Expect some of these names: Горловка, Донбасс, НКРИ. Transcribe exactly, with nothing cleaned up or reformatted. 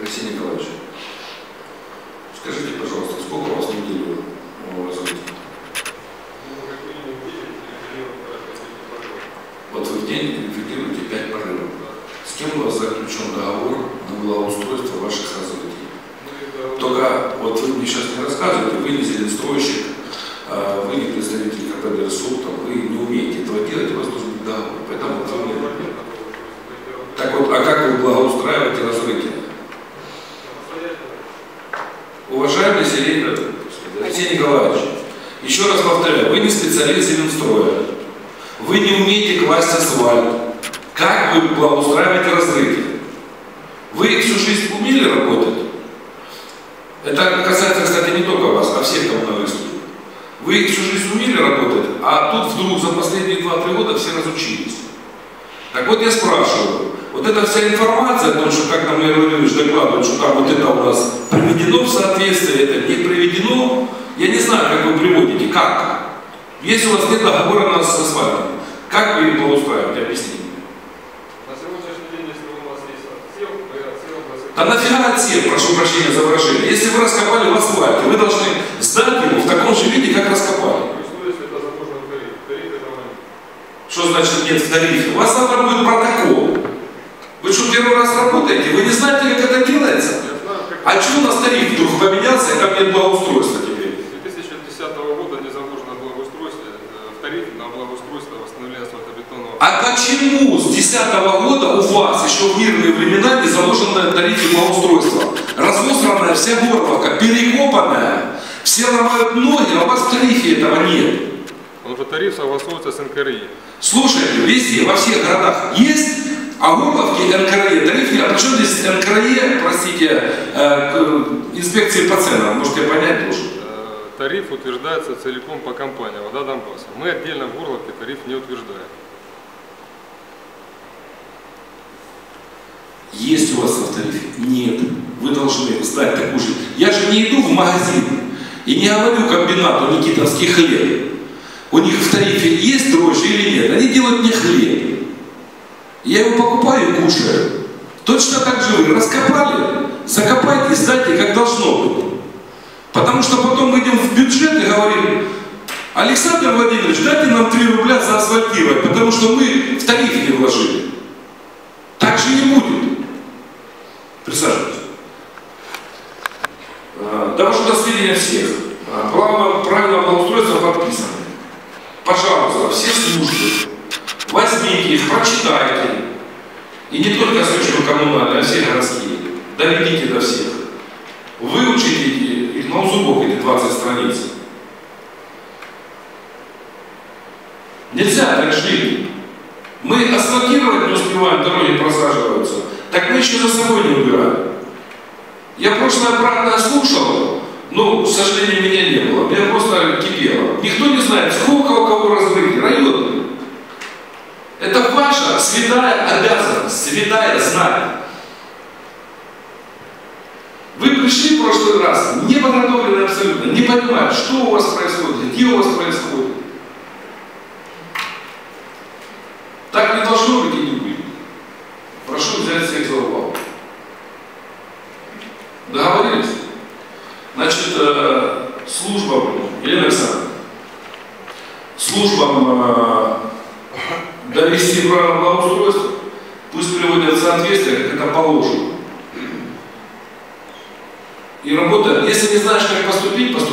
Алексей Николаевич, скажите, пожалуйста, сколько у вас неделю разрыв? Вот вы в день эффективите пять порывов. С кем у вас заключен договор на благоустройство ваших развитий? Только вот вы мне сейчас не рассказываете, вы не зеленстройщик, вы не представитель КПД РСУ, вы не умеете этого делать, у вас должен быть договор. Поэтому это не важно. Так вот, а как вы благоустраиваете разрытие? Уважаемый Алексей Николаевич, еще раз повторяю, вы не специалист землестроя, вы не умеете класть асфальт. Как вы благоустраиваете разрытие? Вы всю жизнь умели работать? Это касается, кстати, не только вас, а всех коммунальных служб. Вы всю жизнь умели работать, а тут вдруг за последние два-три года все разучились. Так вот я спрашиваю, вот эта вся информация о том, что как нам Леонид Владимирович докладывает, что там вот это у нас приведено в соответствие, это не приведено, я не знаю, как вы приводите, как? Если у вас нет договора на с асфальтом, как вы его благоустраиваете, объясните мне. На сегодняшний день, если у вас есть отсев, вы отсев, отсев... Да нафига отсев, прошу прощения за выражение, если вы раскопали в асфальте, вы должны сдать его в таком же виде, как раскопали. Что значит нет в тарифе? У вас завтра будет протокол. Вы что, первый раз работаете? Вы не знаете, как это делается? А что у нас тариф вдруг поменялся, и как нет благоустройства теперь? С две тысячи десятого года не заложено благоустройство, в тарифе на благоустройство восстановления асфальтобетонного. А почему с две тысячи десятого года у вас еще в мирные времена не заложено в тарифе благоустройства? Разосранная вся Горловка, перекопанная, все ломают ноги, а у вас в тарифе этого нет. Потому что тариф согласуется с НКРИ. Слушайте, везде, во всех городах есть, а в Горловке НКРИ тариф нет. А почему здесь НКРИ, простите, э, инспекции по ценам, может я понять должен? Тариф утверждается целиком по компании «Вода Донбасса». Мы отдельно в Горловке тариф не утверждаем. Если у вас в тарифе нет, вы должны сдать такую же. Я же не иду в магазин и не говорю комбинату никитовских хлеб. У них в тарифе есть дрожжи или нет? Они делают мне хлеб. Я его покупаю и кушаю. Точно так же вы раскопали, закопайте и сдайте, как должно быть. Потому что потом мы идем в бюджет и говорим: Александр Владимирович, дайте нам три рубля за асфальтировать, потому что мы в тариф не вложили. Так же не будет. Присаживайтесь. Да уж до сведения всех. Главное, правильное благоустройство подписано. Пожалуйста, все службы, возьмите их, прочитайте. И не только службы коммунальные, а все городские. Доведите до всех. Выучите их на зубок, эти двадцать страниц. Нельзя так жить. Мы асфальтировать не успеваем, дороги просаживаются. Так мы еще за собой не убираем. Я прошлое правда слушал. Ну, к сожалению, меня не было. Меня просто кипело. Никто не знает, сколько у кого разрыли. Районные. Это ваша святая обязанность, святая знание. Вы пришли в прошлый раз, не подготовлены абсолютно, не понимая, что у вас происходит, где у вас происходит. Так не должно быть и не будет. Прошу взять всех за увагу. Договорились? Значит, службам, Елена Александровна, службам довести правильное благоустройство, пусть приводят в соответствие, как это положено. И работа, если не знаешь, как поступить, поступить.